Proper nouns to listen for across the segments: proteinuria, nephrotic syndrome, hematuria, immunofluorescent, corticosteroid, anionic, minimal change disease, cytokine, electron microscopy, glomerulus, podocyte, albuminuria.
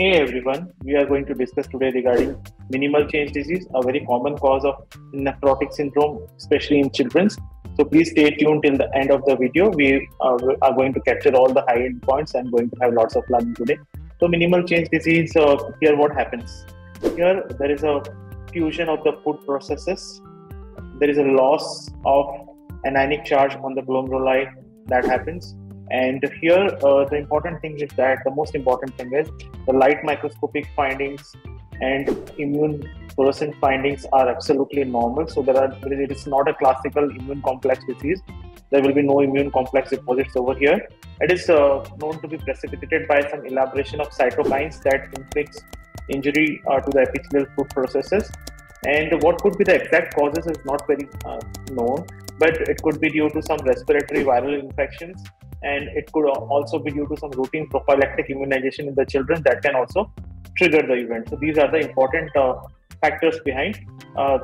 Hey everyone, we are going to discuss today regarding minimal change disease, a very common cause of nephrotic syndrome, especially in children. So please stay tuned till the end of the video. We are going to capture all the high-end points and going to have lots of learning today. So minimal change disease, here what happens? Here there is a fusion of the food processes. There is a loss of anionic charge on the glomeruli that happens. And here the important thing is that the most important thing is the light microscopic findings and immunofluorescent findings are absolutely normal. So it is not a classical immune complex disease. There will be no immune complex deposits over here. It is known to be precipitated by some elaboration of cytokines that inflicts injury to the epithelial food processes. And what could be the exact causes is not very known, but it could be due to some respiratory viral infections. And it could also be due to some routine prophylactic immunization in the children that can also trigger the event. So these are the important factors behind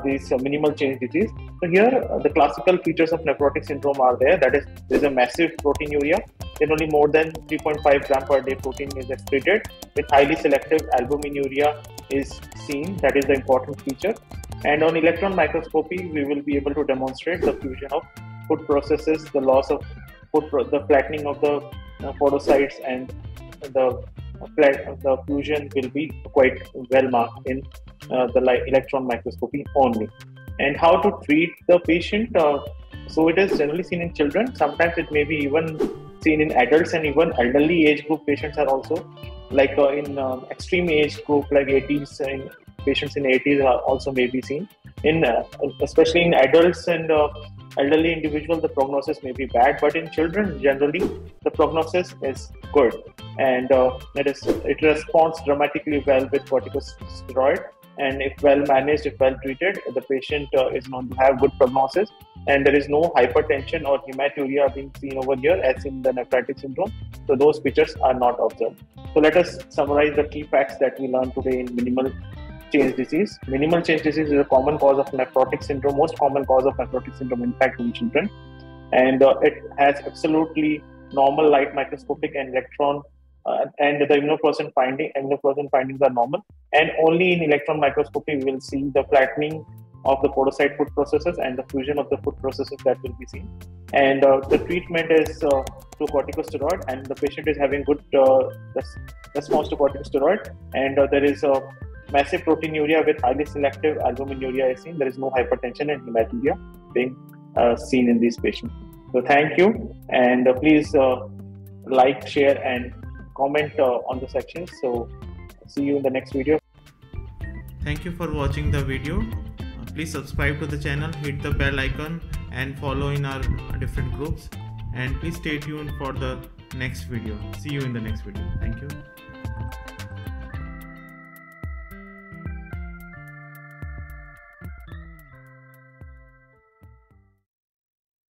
this minimal change disease. So here the classical features of nephrotic syndrome are there. That is, there is a massive proteinuria. Generally more than 3.5 gram per day protein is excreted. With highly selective albuminuria is seen. That is the important feature. And on electron microscopy, we will be able to demonstrate the fusion of food processes, the loss of the flattening of the podocytes, and the fusion will be quite well marked in the electron microscopy only. And how to treat the patient? So it is generally seen in children. Sometimes it may be even seen in adults, and even elderly age group patients are also, like in extreme age group like 80s, in patients in 80s are also may be seen. In especially in adults and elderly individual, the prognosis may be bad, but in children generally the prognosis is good, and it responds dramatically well with corticosteroid. And if well managed, if well treated, the patient is known to have good prognosis, and there is no hypertension or hematuria being seen over here as in the nephrotic syndrome. So those features are not observed. So let us summarize the key facts that we learned today in minimal change disease. Minimal change disease is a common cause of nephrotic syndrome, most common cause of nephrotic syndrome in fact in children, and it has absolutely normal light microscopic and electron and the immunofluorescent findings are normal, and only in electron microscopy we will see the flattening of the podocyte food processes and the fusion of the food processes that will be seen. And the treatment is to corticosteroid, and the patient is having good response to corticosteroid, and there is a massive proteinuria with highly selective albuminuria is seen. There is no hypertension and hematuria being seen in these patients. So thank you, and please like, share and comment on the section. So see you in the next video. Thank you for watching the video. Please subscribe to the channel, hit the bell icon and follow in our different groups, and please stay tuned for the next video. See you in the next video. Thank you.